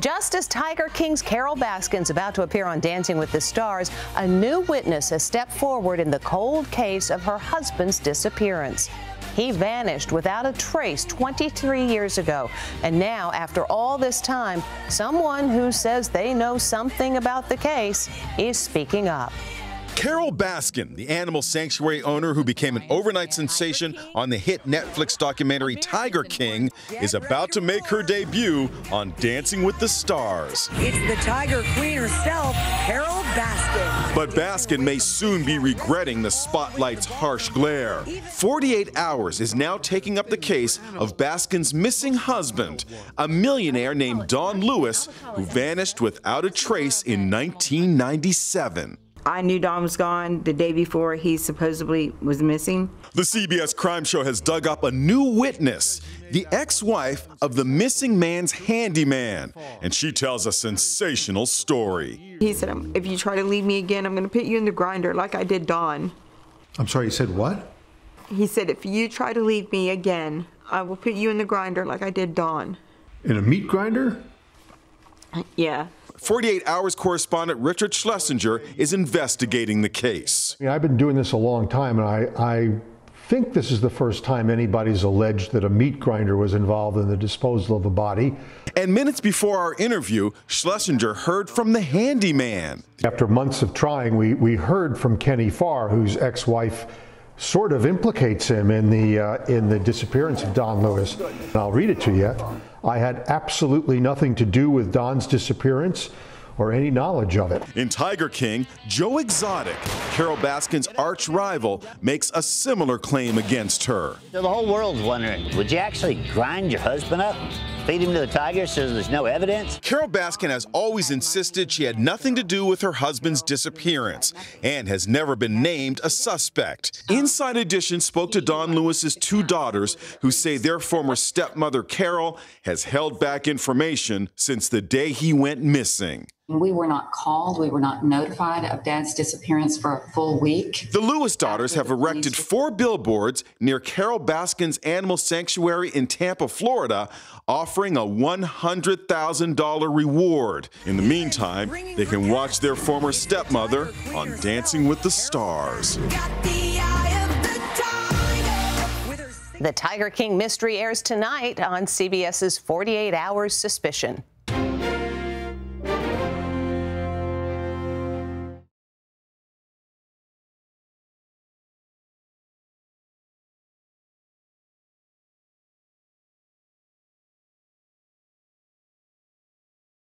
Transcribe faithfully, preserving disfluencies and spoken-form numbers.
Just as Tiger King's Carole Baskin's about to appear on Dancing with the Stars, a new witness has stepped forward in the cold case of her husband's disappearance. He vanished without a trace twenty-three years ago, and now, after all this time, someone who says they know something about the case is speaking up. Carole Baskin, the animal sanctuary owner who became an overnight sensation on the hit Netflix documentary Tiger King, is about to make her debut on Dancing with the Stars. It's the Tiger Queen herself, Carole Baskin. But Baskin may soon be regretting the spotlight's harsh glare. forty-eight hours is now taking up the case of Baskin's missing husband, a millionaire named Don Lewis, who vanished without a trace in nineteen ninety-seven. I knew Don was gone the day before he supposedly was missing. The C B S crime show has dug up a new witness, the ex-wife of the missing man's handyman, and she tells a sensational story. He said, if you try to leave me again, I'm going to put you in the grinder like I did Don. I'm sorry, you said what? He said, if you try to leave me again, I will put you in the grinder like I did Don. In a meat grinder? Yeah. forty-eight hours correspondent Richard Schlesinger is investigating the case. I mean, I've been doing this a long time, and I, I think this is the first time anybody's alleged that a meat grinder was involved in the disposal of a body. And minutes before our interview, Schlesinger heard from the handyman. After months of trying, we, we heard from Kenny Farr, whose ex-wife sort of implicates him in the, uh, in the disappearance of Don Lewis. And I'll read it to you. I had absolutely nothing to do with Don's disappearance or any knowledge of it. In Tiger King, Joe Exotic, Carole Baskin's arch rival, makes a similar claim against her. The whole world's wondering, would you actually grind your husband up? Feed him to the tiger so there's no evidence? Carole Baskin has always insisted she had nothing to do with her husband's disappearance and has never been named a suspect. Inside Edition spoke to Don Lewis's two daughters who say their former stepmother, Carole, has held back information since the day he went missing. We were not called, we were not notified of Dad's disappearance for a full week. The Lewis daughters have erected four billboards near Carole Baskin's animal sanctuary in Tampa, Florida, offering a one hundred thousand dollar reward. In the meantime, they can watch their former stepmother on Dancing with the Stars. The Tiger King mystery airs tonight on C B S's forty-eight hours Suspicion.